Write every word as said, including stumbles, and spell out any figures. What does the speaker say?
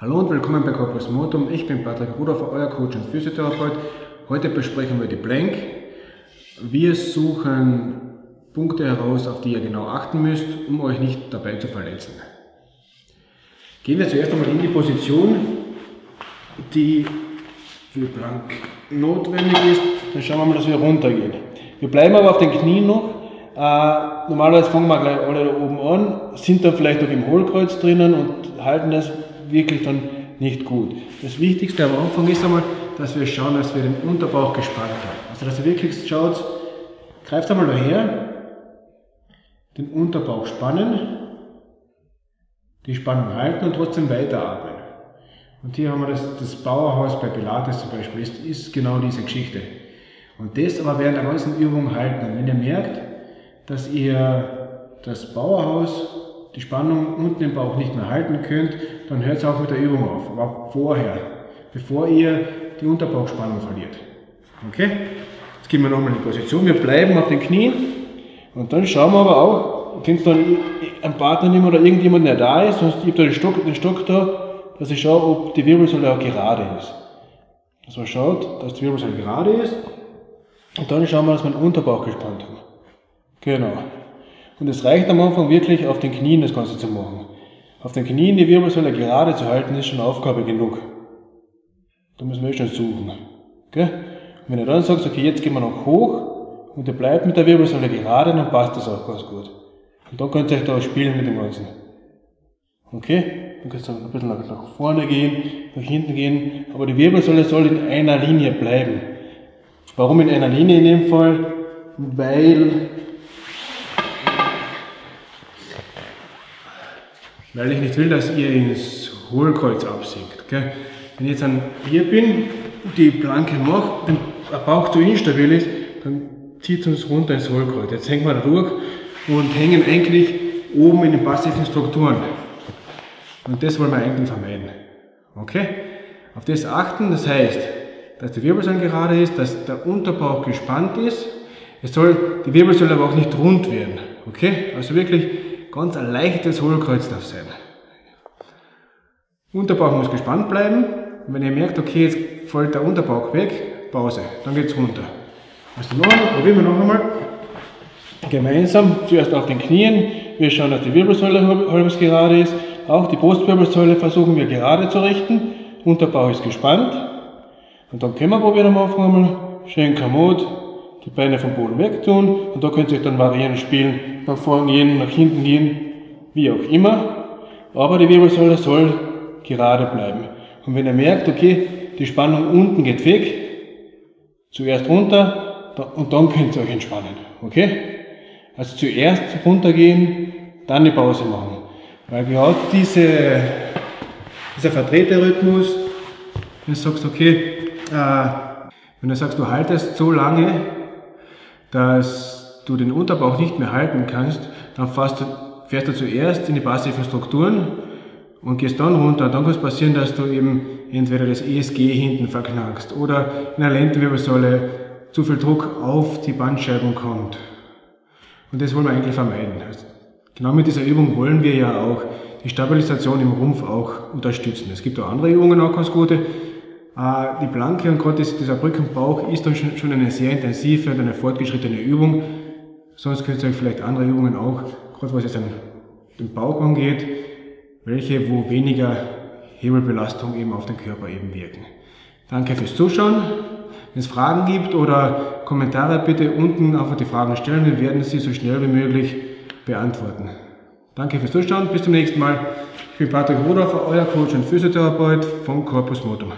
Hallo und willkommen bei Corpus Motum. Ich bin Patrick Ruhdorfer, euer Coach und Physiotherapeut. Heute besprechen wir die Plank. Wir suchen Punkte heraus, auf die ihr genau achten müsst, um euch nicht dabei zu verletzen. Gehen wir zuerst einmal in die Position, die für die Plank notwendig ist. Dann schauen wir mal, dass wir runtergehen. Wir bleiben aber auf den Knien noch. Äh, normalerweise fangen wir gleich alle da oben an, sind dann vielleicht noch im Hohlkreuz drinnen und halten das wirklich dann nicht gut. Das Wichtigste am Anfang ist einmal, dass wir schauen, dass wir den Unterbauch gespannt haben. Also dass ihr wirklich schaut, greift einmal daher, den Unterbauch spannen, die Spannung halten und trotzdem weiteratmen. Und hier haben wir das, das Bauerhaus bei Pilates zum Beispiel, ist, ist genau diese Geschichte. Und das aber während der ganzen Übung halten. Und wenn ihr merkt, dass ihr das Bauerhaus, die Spannung unten im Bauch nicht mehr halten könnt, dann hört es auch mit der Übung auf, aber vorher, bevor ihr die Unterbauchspannung verliert. Okay? Jetzt gehen wir nochmal in die Position, wir bleiben auf den Knien und dann schauen wir aber auch, wenn es dann einen Partner nehmen oder irgendjemand, der da ist, sonst gibt er den Stock, den Stock da, dass ich schaue, ob die Wirbelsäule auch gerade ist. Dass man schaut, dass die Wirbelsäule gerade ist und dann schauen wir, dass wir den Unterbauch gespannt haben. Genau. Und es reicht am Anfang wirklich, auf den Knien das Ganze zu machen. Auf den Knien die Wirbelsäule gerade zu halten, ist schon Aufgabe genug. Da müssen wir schon suchen. Okay? Und wenn ihr dann sagt, okay, jetzt gehen wir noch hoch und ihr bleibt mit der Wirbelsäule gerade, dann passt das auch ganz gut. Und dann könnt ihr euch da spielen mit dem Ganzen. Okay? Dann könnt ihr ein bisschen nach vorne gehen, nach hinten gehen, aber die Wirbelsäule soll in einer Linie bleiben. Warum in einer Linie in dem Fall? Weil... Weil ich nicht will, dass ihr ins Hohlkreuz absinkt. Okay? Wenn ich jetzt an hier bin, die Planke macht, wenn der Bauch zu instabil ist, dann zieht es uns runter ins Hohlkreuz. Jetzt hängen wir durch und hängen eigentlich oben in den passiven Strukturen. Und das wollen wir eigentlich vermeiden. Okay? Auf das achten, das heißt, dass die Wirbelsäule gerade ist, dass der Unterbauch gespannt ist. Es soll, die Wirbelsäule aber auch nicht rund werden. Okay? Also wirklich ganz ein leichtes Hohlkreuz darf sein. Unterbauch muss gespannt bleiben. Und wenn ihr merkt, okay, jetzt fällt der Unterbauch weg, Pause, dann geht es runter. Also noch einmal, probieren wir noch einmal. Gemeinsam, zuerst auf den Knien. Wir schauen, dass die Wirbelsäule halbwegs gerade ist. Auch die Brustwirbelsäule versuchen wir gerade zu richten. Unterbauch ist gespannt. Und dann können wir probieren am Anfang einmal, schön kommod, die Beine vom Boden weg tun. Und da könnt ihr euch dann variieren, spielen. Nach vorne gehen, nach hinten gehen, wie auch immer, aber die Wirbelsäule soll gerade bleiben. Und wenn ihr merkt, okay, die Spannung unten geht weg, zuerst runter und dann könnt ihr euch entspannen, okay? Also zuerst runtergehen, dann die Pause machen, weil gerade diese, dieser verdrehte Rhythmus, wenn du sagst, okay, äh, wenn du sagst, du haltest so lange, dass du den Unterbauch nicht mehr halten kannst, dann fährst du, fährst du zuerst in die passiven Strukturen und gehst dann runter. Dann kann es passieren, dass du eben entweder das E S G hinten verknackst oder in der Lendenwirbelsäule zu viel Druck auf die Bandscheiben kommt. Und das wollen wir eigentlich vermeiden. Also genau mit dieser Übung wollen wir ja auch die Stabilisation im Rumpf auch unterstützen. Es gibt auch andere Übungen, auch ganz gute. Die Planke und gerade dieser Brückenbauch ist dann schon eine sehr intensive und eine fortgeschrittene Übung. Sonst könnt ihr euch vielleicht andere Übungen auch, gerade was jetzt an den Bauch angeht, welche, wo weniger Hebelbelastung eben auf den Körper eben wirken. Danke fürs Zuschauen. Wenn es Fragen gibt oder Kommentare, bitte unten einfach die Fragen stellen. Wir werden sie so schnell wie möglich beantworten. Danke fürs Zuschauen. Bis zum nächsten Mal. Ich bin Patrick Ruhdorfer, euer Coach und Physiotherapeut von Corpus Motum.